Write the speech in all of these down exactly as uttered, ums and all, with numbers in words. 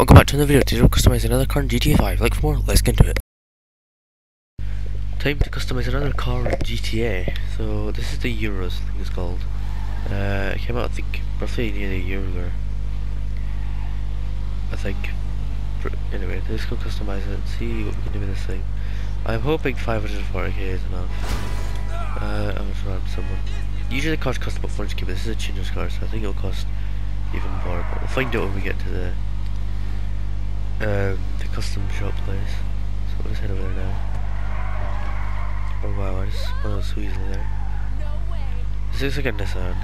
Welcome back to another video. Today we're customizing another car in G T A five. Like for more, let's get into it. Time to customize another car in G T A. So this is the EUROS thing it's called. Uh, it came out I think roughly near the year ago. I think. Anyway, let's go customize it and see what we can do with this thing. I'm hoping five hundred forty K is enough. Uh, I'm sure I'm someone. Usually the cars cost about four hundred K, but this is a tuner's car, so I think it'll cost even more. But we'll find out when we get to the Um, the custom shop place. So let's head over there now. Oh wow, I just smelled so easily there. This looks like a Nissan.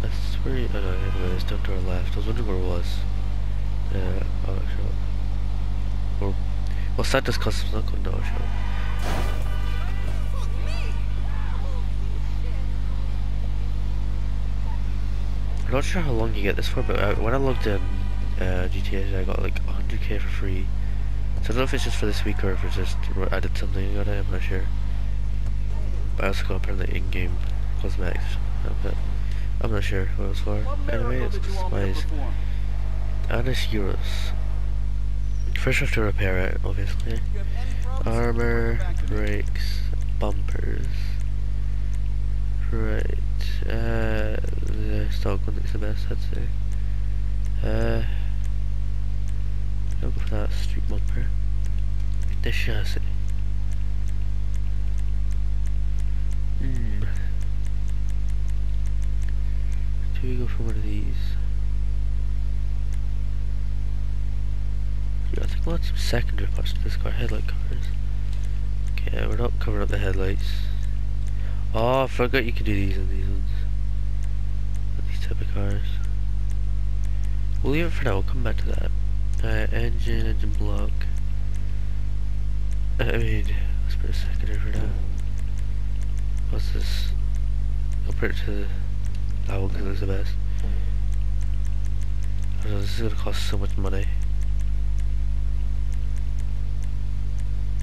That's where you, oh no, anyway, it's down to our left. I was wondering where it was. Uh, auto shop. Or, well, Santa's Custom's not called an auto shop. I'm not sure how long you get this for, but uh, when I logged in uh, G T A, I got like one hundred K for free. So I don't know if it's just for this week or if it's just I did something on it. I'm not sure. But I also got apparently in-game cosmetics. I'm not sure what it was for. Anyway, it's customized. And it's euros. First, we have to repair it, obviously. Armor, brakes, bumpers. Right. Uh, the stock one looks the best, I'd say. Uh, I'll go for that street bumper. The chassis. Hmm. Do we go for one of these? Yeah, I think lots of secondary parts to this car, headlight covers. Okay, we're not covering up the headlights. Oh, I forgot you can do these on these ones. These type of cars. We'll leave it for now, we'll come back to that. Uh, engine, engine block. I mean, let's put a secondary for now. What's this? I'll put it to that one because it's the best. I don't know, this is going to cost so much money.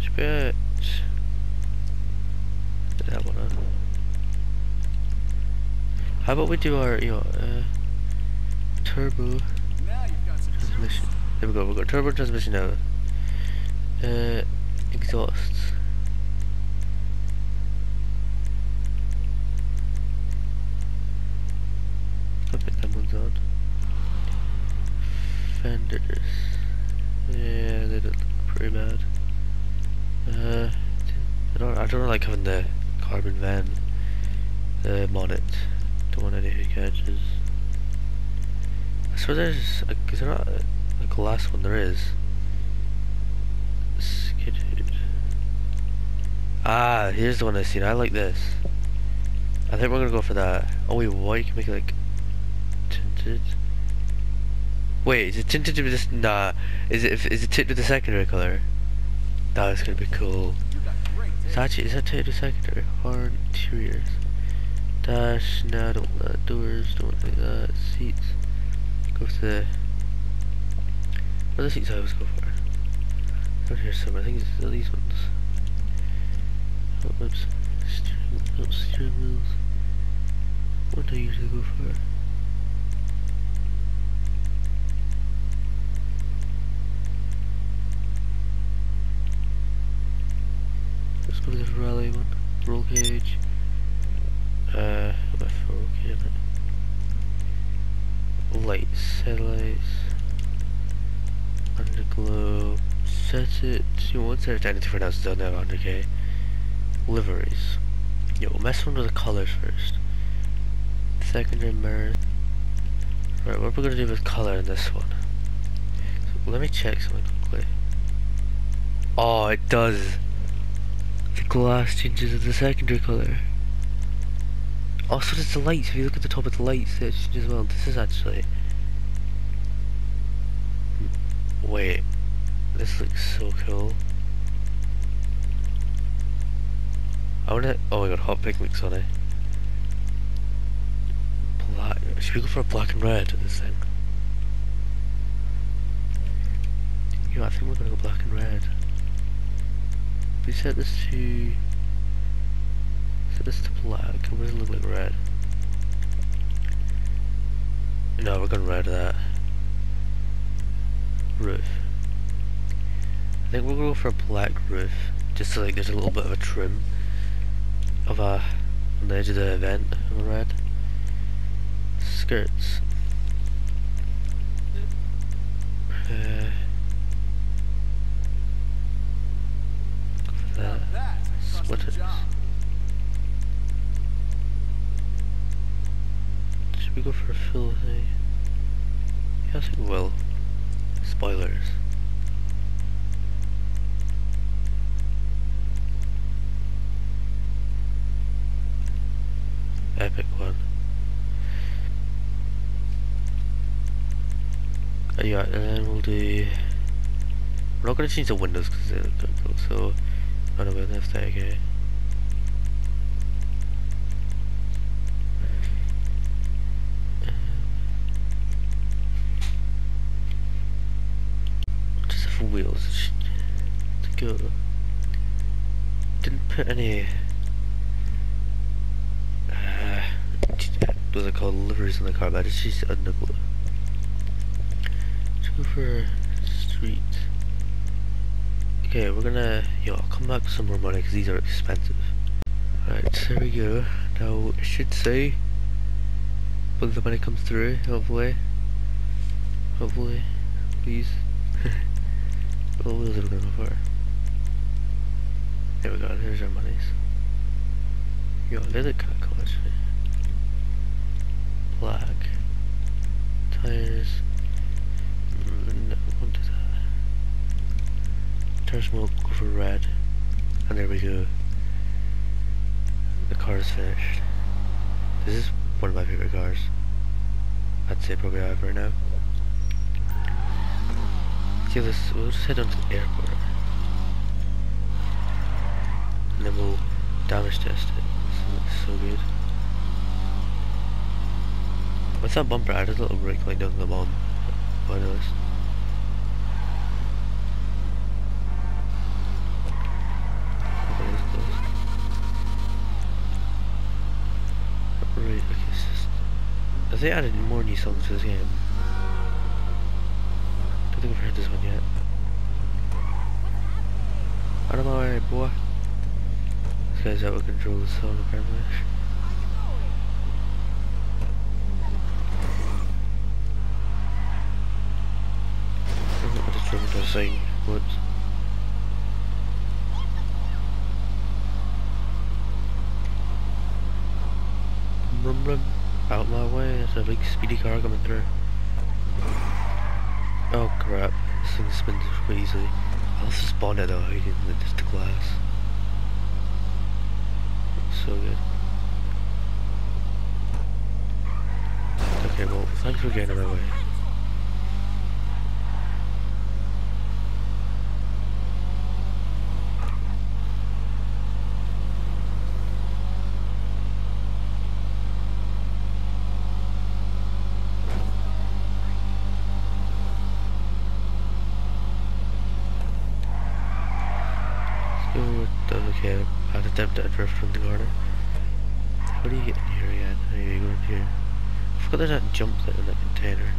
Should be it. That one on. How about we do our, you know, uh, turbo transmission. There we go, we've got turbo transmission now. Uh, exhausts. I'll put that one's on. Fenders. Yeah, they don't look pretty bad. Uh, I don't, I don't like having the carbon van um, on it. Don't want any hook edges. I swear there's a, is there not a, a glass one? There is. Skid hood. Ah, here's the one I've seen. I like this. I think we're gonna go for that. Oh wait, why you can make it like tinted? Wait, is it tinted with this? Nah. Is it is it tinted with the secondary color? That is gonna be cool. It's actually, is that title secondary? Hard interiors. Dash, no, I don't want that. Doors, don't want that. Seats. Go for the. What are the seats I always go for? Not here somewhere, I think it's uh, these ones. Oops, steering, steering wheels. What do I usually go for? Let's go to the rally one. Roll cage. Uh, I'm at four, okay, I'm at lights, headlights, underglow. Set it. You want to set it to anything for now, it's done now, one hundred K. Liveries. Yeah, we'll mess around with the colours first. Secondary mirror. Right, what are we going to do with colour in this one? So, let me check something quickly. Oh, it does! The glass changes to the secondary colour. Also, there's the lights. If you look at the top of the lights, it changes as well. This is actually. Wait, this looks so cool. I wanna. Oh my god, hot pink looks on it. Black. Should we go for a black and red at this thing? You know, I think we're gonna go black and red. We set this to. black. It really looks like red. No, we're gonna red that roof. I think we'll go for a black roof, just so like there's a little bit of a trim of a on the edge of the event on red. Skirts. Uh, that. Splitters. Should we go for a full thing? Yes, we will. Spoilers. Epic one. Uh, yeah, and then we'll do. We're not gonna change the windows because they look cool, so I don't know about this. Okay. Just have wheels to go. Didn't put any. Those are called liveries on the car, but I just used a nickel. Let's go for street. Okay, we're gonna, you know, I'll come back with some more money because these are expensive. Alright, so here we go. Now, I should say, when the money comes through, hopefully. Hopefully, please. What wheels are we gonna go for? There we go, here's our monies. Yo, they look kinda cool actually. Black tires. No, won't do that. Tires will go for red, and there we go. The car is finished. This is one of my favorite cars. I'd say probably I have right now. See this. We'll just head on to the airport, and then we'll damage test it. This looks so good. With that bumper, I did a little break like down the bomb. Why not? Right, okay, it's just. Have they added more new songs to this game? Don't think I've heard this one yet. I don't know, alright, boy. This guy's out of control of the song, apparently. Saying what? Rum rum, out my way! There's a big speedy car coming through. Oh crap! This thing spins really easily. I also spawned it out hiding in just the glass. It's so good. Okay, well, thanks for getting out of my way. Okay, I'd attempt to drift from the corner. What do you get in here again? How are you going here? I forgot there's that jump that in that container.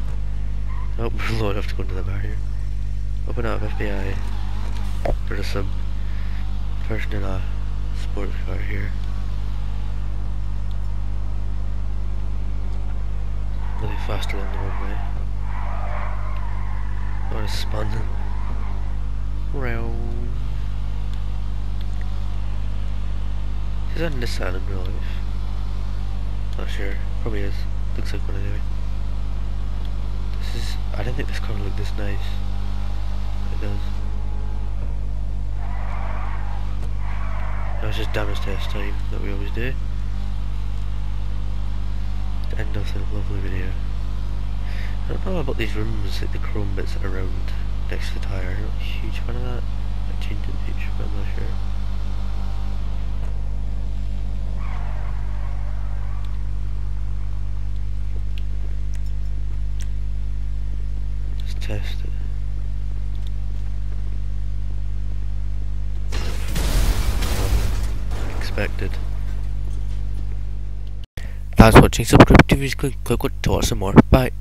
Oh, we're low enough to go into the barrier. Open up F B I. There's some person in a sports car here. Really fast along the roadway. I want to spun them. Round. Is that a Nissan in real life? Not sure. Probably is. Looks like one anyway. This is. I don't think this car looked this nice. It does. That was just damage test time that we always do. The end of the lovely video. I don't know about these rims, like the chrome bits that are round next to the tyre. I'm not a huge fan of that. I changed it in the future, but I'm not sure. Test it. Expected. thanks for watching, subscribe to this, click, click, click to watch some more, bye.